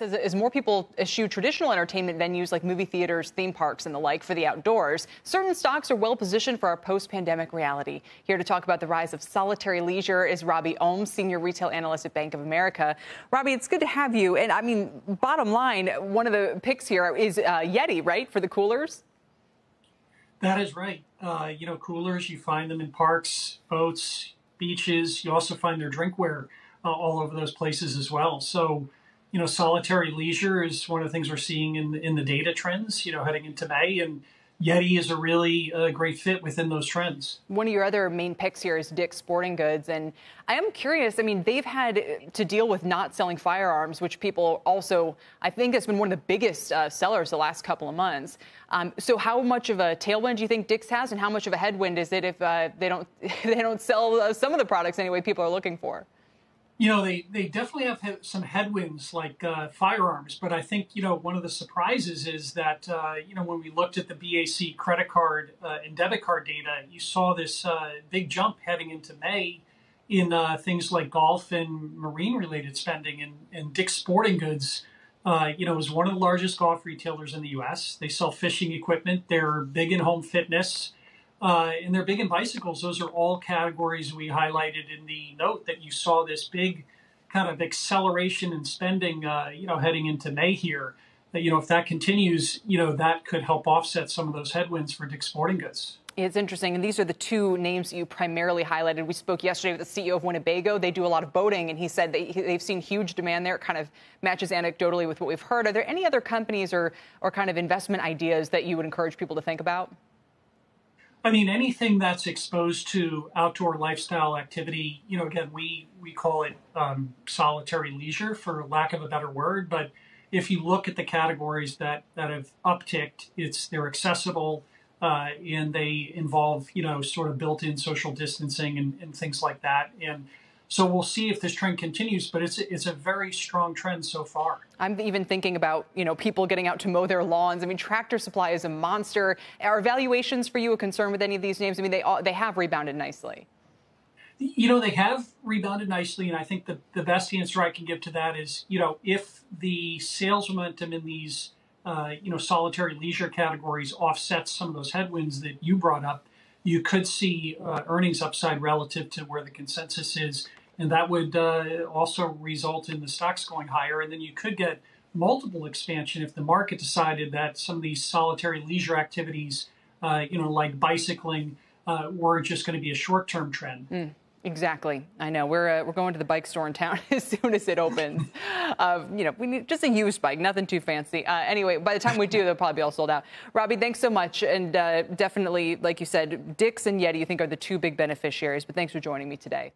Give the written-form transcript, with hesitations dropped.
As more people eschew traditional entertainment venues like movie theaters, theme parks, and the like for the outdoors, certain stocks are well positioned for our post-pandemic reality. Here to talk about the rise of solitary leisure is Robby Ohmes, senior retail analyst at Bank of America. Robby, it's good to have you. And I mean, bottom line, one of the picks here is Yeti, right, for the coolers? That is right. You know, coolers, you find them in parks, boats, beaches. You also find their drinkware all over those places as well. So, you know, solitary leisure is one of the things we're seeing in the data trends, you know, heading into May, and Yeti is a really great fit within those trends. One of your other main picks here is Dick's Sporting Goods, and I am curious, I mean, they've had to deal with not selling firearms, which people also, I think has been one of the biggest sellers the last couple of months. So how much of a tailwind do you think Dick's has, and how much of a headwind is it if they don't sell some of the products anyway people are looking for? You know, they definitely have some headwinds like firearms, but I think, you know, one of the surprises is that, you know, when we looked at the BAC credit card and debit card data, you saw this big jump heading into May in things like golf and marine-related spending, and Dick's Sporting Goods, you know, is one of the largest golf retailers in the U.S. They sell fishing equipment, they're big in home fitness, and they're big in bicycles. Those are all categories we highlighted in the note that you saw this big kind of acceleration in spending, you know, heading into May here. You know, if that continues, you know, that could help offset some of those headwinds for Dick's Sporting Goods. It's interesting, and these are the two names that you primarily highlighted. We spoke yesterday with the CEO of Winnebago. They do a lot of boating, and he said they've seen huge demand there. It kind of matches anecdotally with what we've heard. Are there any other companies or kind of investment ideas that you would encourage people to think about? I mean, anything that's exposed to outdoor lifestyle activity, you know, again, we call it solitary leisure for lack of a better word. But if you look at the categories that have upticked, they're accessible and they involve, you know, sort of built-in social distancing and things like that. And so we'll see if this trend continues, but it's a very strong trend so far. I'm even thinking about, you know, people getting out to mow their lawns. I mean, Tractor Supply is a monster. Are valuations for you a concern with any of these names? I mean, they have rebounded nicely. You know, they have rebounded nicely, and I think the best answer I can give to that is, you know, if the sales momentum in these, you know, solitary leisure categories offsets some of those headwinds that you brought up, you could see earnings upside relative to where the consensus is, and that would also result in the stocks going higher. And then you could get multiple expansion if the market decided that some of these solitary leisure activities, you know, like bicycling, were just going to be a short-term trend. Mm. Exactly. I know. We're going to the bike store in town as soon as it opens. You know, we need just a used bike, nothing too fancy. Anyway, by the time we do, they'll probably be all sold out. Robby, thanks so much. And definitely, like you said, Dick's and Yeti, you think, are the two big beneficiaries. But thanks for joining me today.